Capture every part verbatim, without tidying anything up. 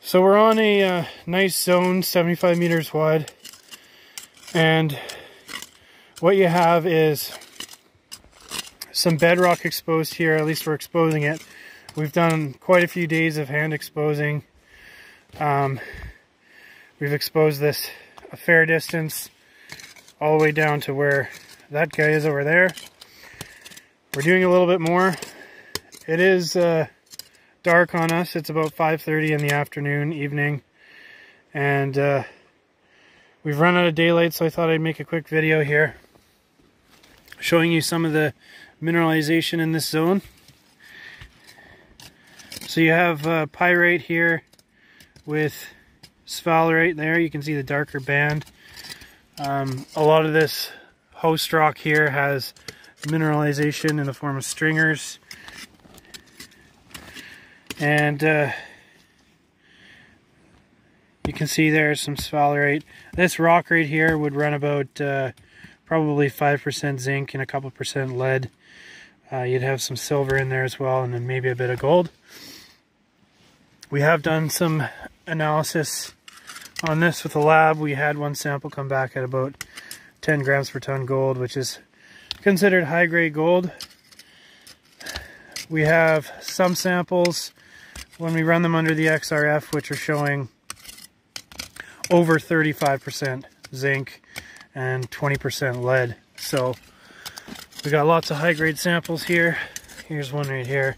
So we're on a uh, nice zone, seventy-five meters wide, and what you have is some bedrock exposed here. At least we're exposing it. We've done quite a few days of hand exposing. Um, we've exposed this a fair distance, all the way down to where that guy is over there. We're doing a little bit more. It is uh, dark on us. It's about five thirty in the afternoon, evening, and uh, we've run out of daylight, so I thought I'd make a quick video here showing you some of the mineralization in this zone. So you have uh, pyrite here with sphalerite there. You can see the darker band. Um, a lot of this host rock here has mineralization in the form of stringers. And uh, you can see there's some sphalerite. This rock right here would run about uh, probably five percent zinc and a couple percent lead. Uh, you'd have some silver in there as well, and then maybe a bit of gold. We have done some analysis on this with the lab. We had one sample come back at about ten grams per ton gold, which is considered high-grade gold. We have some samples when we run them under the X R F, which are showing over thirty-five percent zinc and twenty percent lead. So we got lots of high-grade samples here. Here's one right here.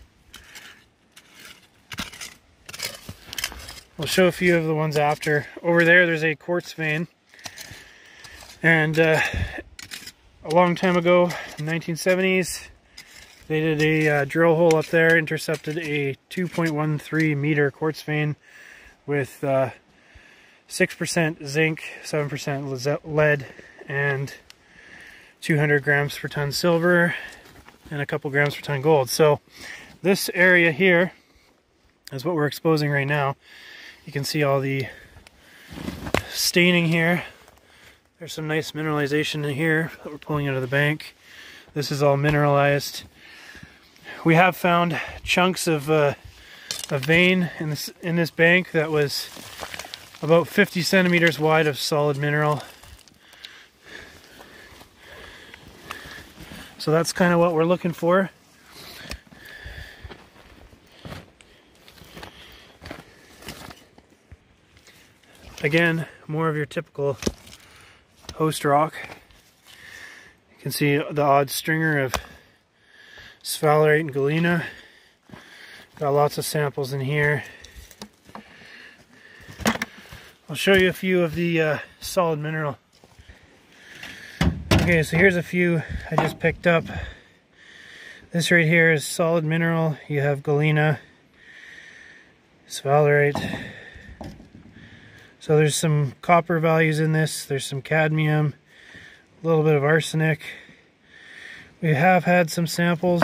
We'll show a few of the ones after. Over there, there's a quartz vein. And uh, a long time ago, in the nineteen seventies, they did a uh, drill hole up there, intercepted a two point one three meter quartz vein with uh, six percent zinc, seven percent lead, and two hundred grams per ton silver, and a couple grams per ton gold. So this area here is what we're exposing right now. You can see all the staining here. There's some nice mineralization in here that we're pulling out of the bank. This is all mineralized. We have found chunks of uh, a vein in this, in this bank that was about fifty centimeters wide of solid mineral. So that's kind of what we're looking for. Again, more of your typical host rock. You can see the odd stringer of sphalerite and galena. Got lots of samples in here. I'll show you a few of the uh, solid mineral. Okay, so here's a few I just picked up. This right here is solid mineral. You have galena, sphalerite. So there's some copper values in this, there's some cadmium, a little bit of arsenic. We have had some samples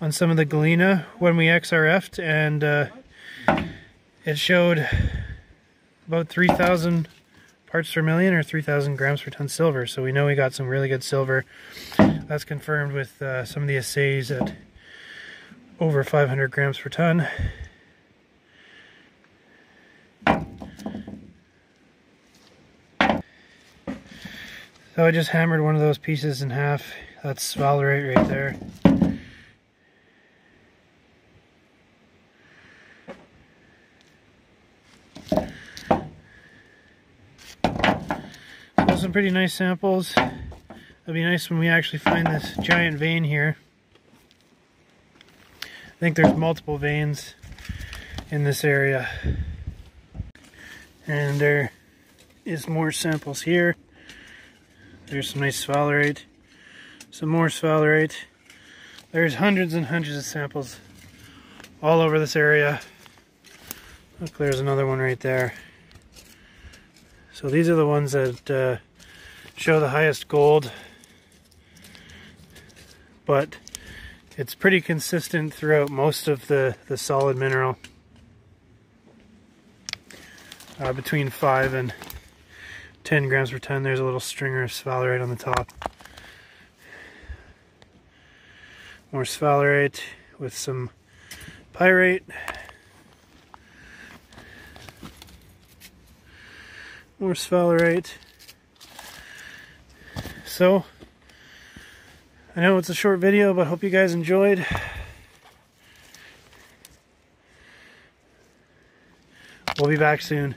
on some of the galena when we X R F'd, and uh, it showed about three thousand parts per million or three thousand grams per ton silver. So we know we got some really good silver. That's confirmed with uh, some of the assays at over five hundred grams per ton. So I just hammered one of those pieces in half. That's sphalerite right there. So some pretty nice samples. It'll be nice when we actually find this giant vein here. I think there's multiple veins in this area. And there is more samples here. There's some nice sphalerite, some more sphalerite. There's hundreds and hundreds of samples all over this area. Look, there's another one right there. So these are the ones that uh, show the highest gold, but it's pretty consistent throughout most of the, the solid mineral, uh, between five and ten grams per ton. There's a little stringer of sphalerite on the top. More sphalerite with some pyrite. More sphalerite. So, I know it's a short video, but I hope you guys enjoyed. We'll be back soon.